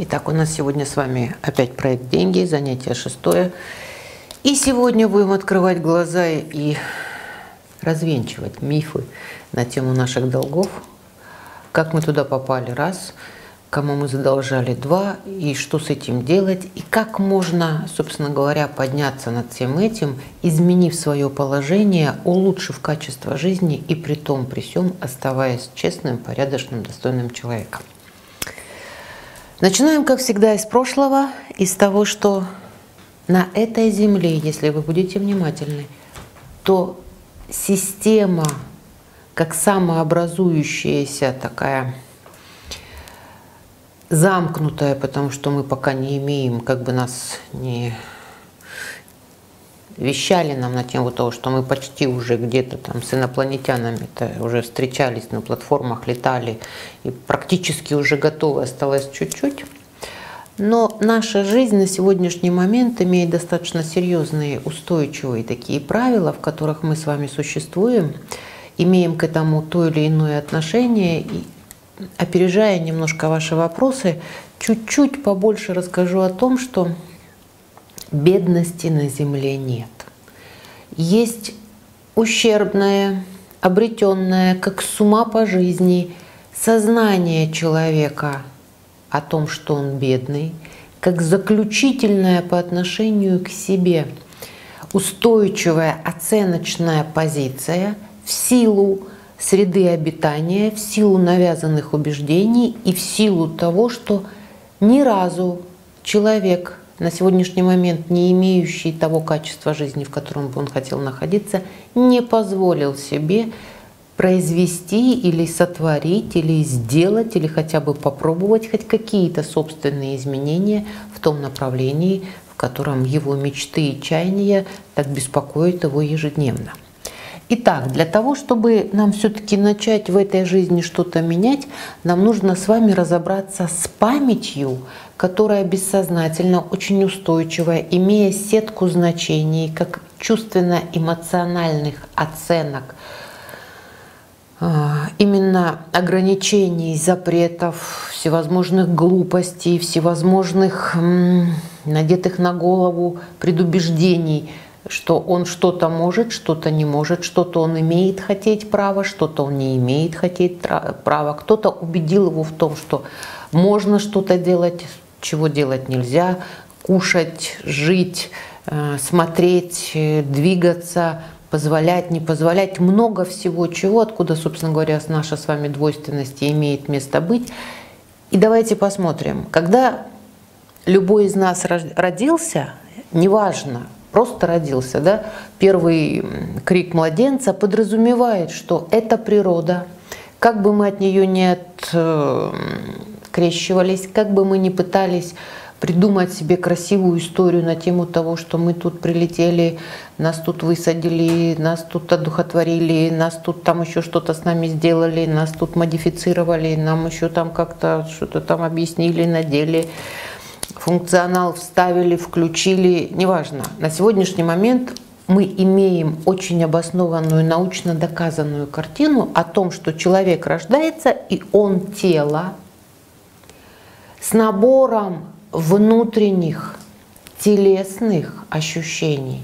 Итак, у нас сегодня с вами опять проект «Деньги», занятие 6. И сегодня будем открывать глаза и развенчивать мифы на тему наших долгов. Как мы туда попали, раз. Кому мы задолжали, два. И что с этим делать. И как можно, собственно говоря, подняться над всем этим, изменив свое положение, улучшив качество жизни и при том, при сём, оставаясь честным, порядочным, достойным человеком. Начинаем, как всегда, из прошлого, из того, что на этой земле, если вы будете внимательны, то система, как самообразующаяся такая замкнутая, потому что мы пока не имеем, как бы нас не вещали нам на тему того, что мы почти уже где-то там с инопланетянами-то уже встречались на платформах, летали и практически уже готовы, осталось чуть-чуть. Но наша жизнь на сегодняшний момент имеет достаточно серьезные, устойчивые такие правила, в которых мы с вами существуем, имеем к этому то или иное отношение. И, опережая немножко ваши вопросы, чуть-чуть побольше расскажу о том, что бедности на земле нет. Есть ущербное, обретенное, как с ума по жизни, сознание человека о том, что он бедный, как заключительное по отношению к себе устойчивая оценочная позиция в силу среды обитания, в силу навязанных убеждений и в силу того, что ни разу человек на сегодняшний момент, не имеющий того качества жизни, в котором бы он хотел находиться, не позволил себе произвести или сотворить, или сделать, или хотя бы попробовать хоть какие-то собственные изменения в том направлении, в котором его мечты и чаяния так беспокоят его ежедневно. Итак, для того, чтобы нам все-таки начать в этой жизни что-то менять, нам нужно с вами разобраться с памятью, которая бессознательно, очень устойчивая, имея сетку значений, как чувственно-эмоциональных оценок, именно ограничений, запретов, всевозможных глупостей, всевозможных надетых на голову предубеждений, что он что-то может, что-то не может, что-то он имеет хотеть право, что-то он не имеет хотеть право. Кто-то убедил его в том, что можно что-то делать, чего делать нельзя, кушать, жить, смотреть, двигаться, позволять, не позволять. Много всего чего, откуда, собственно говоря, наша с вами двойственность имеет место быть. И давайте посмотрим. Когда любой из нас родился, неважно, просто родился, да, первый крик младенца подразумевает, что это природа. Как бы мы от нее не открещивались, как бы мы не пытались придумать себе красивую историю на тему того, что мы тут прилетели, нас тут высадили, нас тут одухотворили, нас тут там еще что-то с нами сделали, нас тут модифицировали, нам еще там как-то что-то там объяснили, надели, функционал вставили, включили, неважно. На сегодняшний момент мы имеем очень обоснованную, научно доказанную картину о том, что человек рождается, и он тело с набором внутренних телесных ощущений.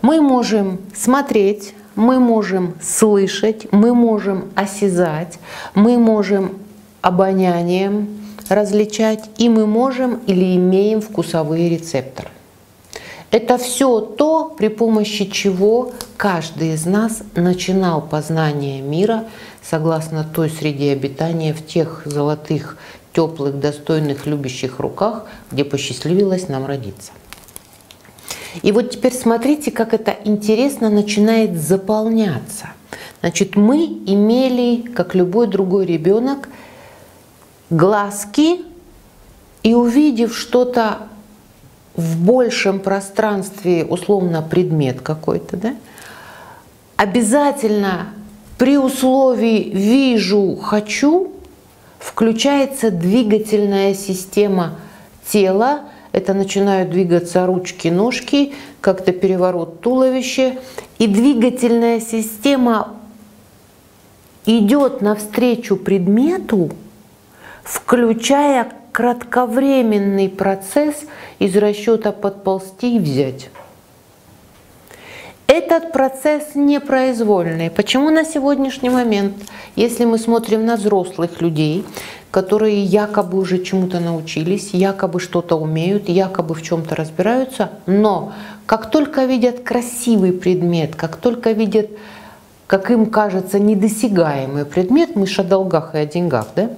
Мы можем смотреть, мы можем слышать, мы можем осязать, мы можем обонянием различать, и мы можем или имеем вкусовые рецепторы. Это все то, при помощи чего каждый из нас начинал познание мира согласно той среде обитания в тех золотых, теплых, достойных, любящих руках, где посчастливилось нам родиться. И вот теперь смотрите, как это интересно начинает заполняться. Значит, мы имели, как любой другой ребенок, глазки, и, увидев что-то в большем пространстве, условно предмет какой-то, да, обязательно при условии «вижу, хочу» включается двигательная система тела. Это начинают двигаться ручки, ножки, как-то переворот туловища, и двигательная система идет навстречу предмету, включая кратковременный процесс из расчета подползти и взять. Этот процесс непроизвольный. Почему на сегодняшний момент, если мы смотрим на взрослых людей, которые якобы уже чему-то научились, якобы что-то умеют, якобы в чем-то разбираются, но как только видят красивый предмет, как только видят, как им кажется, недосягаемый предмет, мы ж о долгах и о деньгах, да?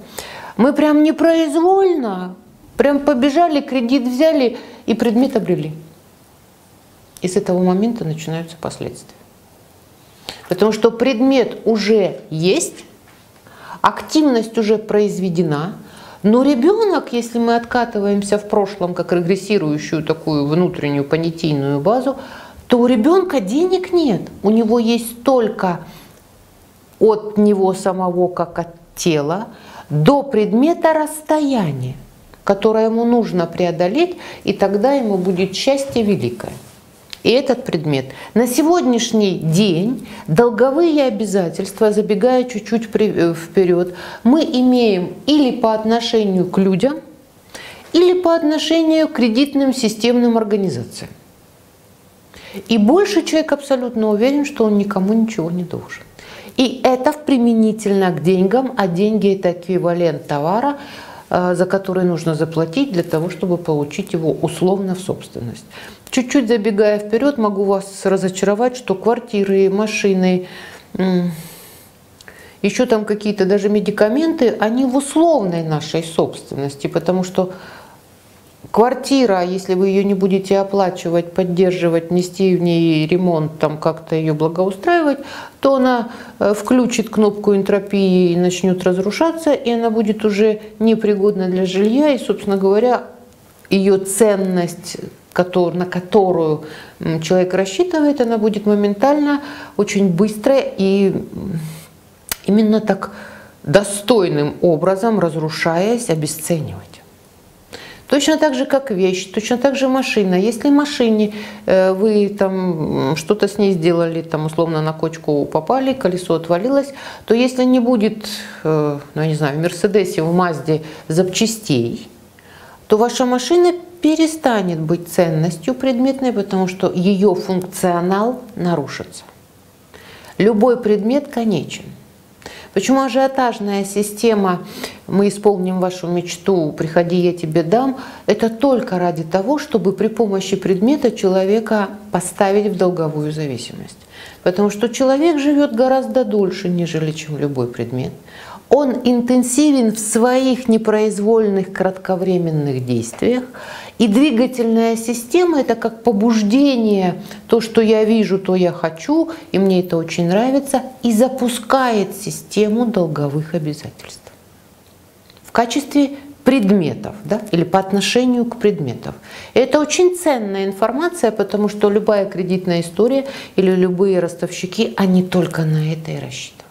Мы прям непроизвольно, прям побежали, кредит взяли и предмет обрели. И с этого момента начинаются последствия. Потому что предмет уже есть, активность уже произведена, но ребенок, если мы откатываемся в прошлом как регрессирующую такую внутреннюю понятийную базу, то у ребенка денег нет. У него есть только от него самого, как от тела, до предмета расстояние, которое ему нужно преодолеть, и тогда ему будет счастье великое. И этот предмет. На сегодняшний день долговые обязательства, забегая чуть-чуть вперед, мы имеем или по отношению к людям, или по отношению к кредитным системным организациям. И больше человек абсолютно уверен, что он никому ничего не должен. И это применительно к деньгам, а деньги – это эквивалент товара, за который нужно заплатить для того, чтобы получить его условно в собственность. Чуть-чуть забегая вперед, могу вас разочаровать, что квартиры, машины, еще там какие-то даже медикаменты, они в условной нашей собственности, потому что квартира, если вы ее не будете оплачивать, поддерживать, нести в ней ремонт, там как-то ее благоустраивать, то она включит кнопку энтропии и начнет разрушаться, и она будет уже непригодна для жилья, и, собственно говоря, ее ценность, на которую человек рассчитывает, она будет моментально, очень быстро и именно так достойным образом, разрушаясь, обесценивать. Точно так же, как вещь, точно так же машина. Если машине вы там что-то с ней сделали, там условно на кочку попали, колесо отвалилось, то если не будет, ну я не знаю, в Мерседесе, в Мазде запчастей, то ваша машина перестанет быть ценностью предметной, потому что ее функционал нарушится. Любой предмет конечен. Почему ажиотажная система «мы исполним вашу мечту, приходи, я тебе дам» – это только ради того, чтобы при помощи предмета человека поставить в долговую зависимость. Потому что человек живет гораздо дольше, нежели чем любой предмет. Он интенсивен в своих непроизвольных кратковременных действиях. И двигательная система – это как побуждение, то, что я вижу, то я хочу, и мне это очень нравится, и запускает систему долговых обязательств в качестве предметов, да, или по отношению к предметам. Это очень ценная информация, потому что любая кредитная история или любые ростовщики, они только на это и рассчитывают.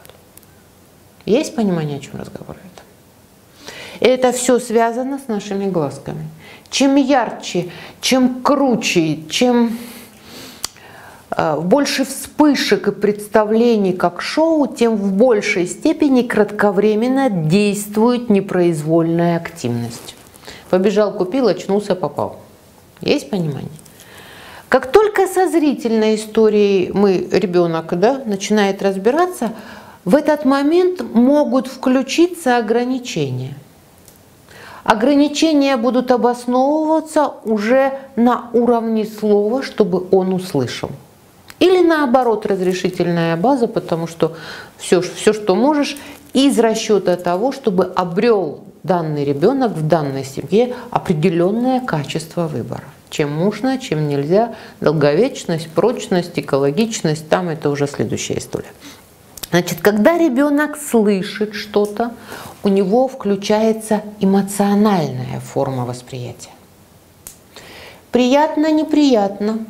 Есть понимание, о чем разговор идет? Это все связано с нашими глазками. Чем ярче, чем круче, чем больше вспышек и представлений как шоу, тем в большей степени кратковременно действует непроизвольная активность. Побежал, купил, очнулся, попал. Есть понимание? Как только со зрительной историей ребенок, да, начинает разбираться, в этот момент могут включиться ограничения. Ограничения будут обосновываться уже на уровне слова, чтобы он услышал. Или наоборот, разрешительная база, потому что все, что можешь, из расчета того, чтобы обрел данный ребенок в данной семье определенное качество выбора. Чем нужно, чем нельзя, долговечность, прочность, экологичность, там это уже следующая история. Значит, когда ребенок слышит что-то, у него включается эмоциональная форма восприятия. Приятно, неприятно.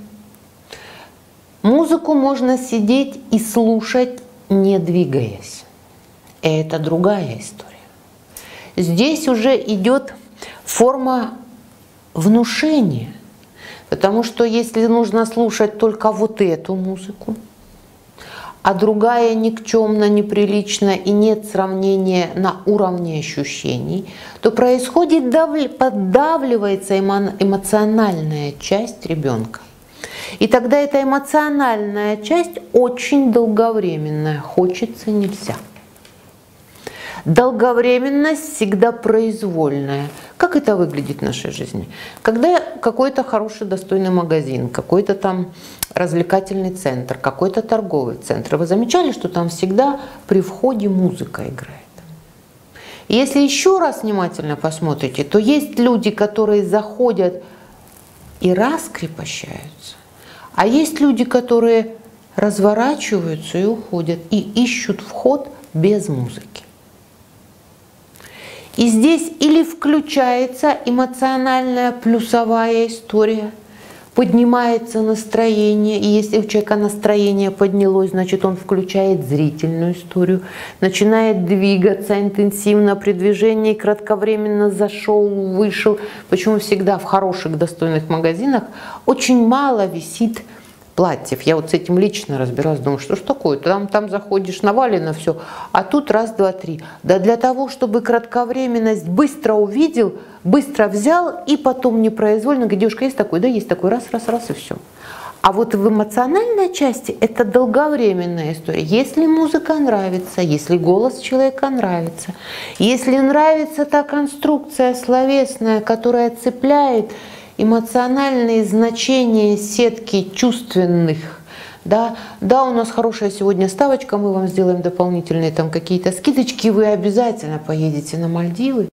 Музыку можно сидеть и слушать, не двигаясь. Это другая история. Здесь уже идет форма внушения, потому что если нужно слушать только вот эту музыку, а другая никчемна, неприлична и нет сравнения на уровне ощущений, то происходит поддавливается эмоциональная часть ребенка. И тогда эта эмоциональная часть очень долговременная, хочется нельзя. Долговременность всегда произвольная. Как это выглядит в нашей жизни? Когда какой-то хороший, достойный магазин, какой-то там развлекательный центр, какой-то торговый центр. Вы замечали, что там всегда при входе музыка играет? И если еще раз внимательно посмотрите, то есть люди, которые заходят и раскрепощаются, а есть люди, которые разворачиваются и уходят, и ищут вход без музыки. И здесь или включается эмоциональная плюсовая история, поднимается настроение, и если у человека настроение поднялось, значит, он включает зрительную историю, начинает двигаться интенсивно при движении, кратковременно зашел, вышел. Почему всегда в хороших, достойных магазинах очень мало висит платьев? Я вот с этим лично разбираюсь, думаю, что ж такое, там заходишь, навалено все, а тут раз, два, три. Да для того, чтобы кратковременность быстро увидел, быстро взял и потом непроизвольно, девушка, есть такой, да, есть такой, раз, раз, раз и все. А вот в эмоциональной части это долговременная история. Если музыка нравится, если голос человека нравится, если нравится та конструкция словесная, которая цепляет эмоциональные значения сетки чувственных. Да, у нас хорошая сегодня ставочка, мы вам сделаем дополнительные там какие-то скидочки, вы обязательно поедете на Мальдивы.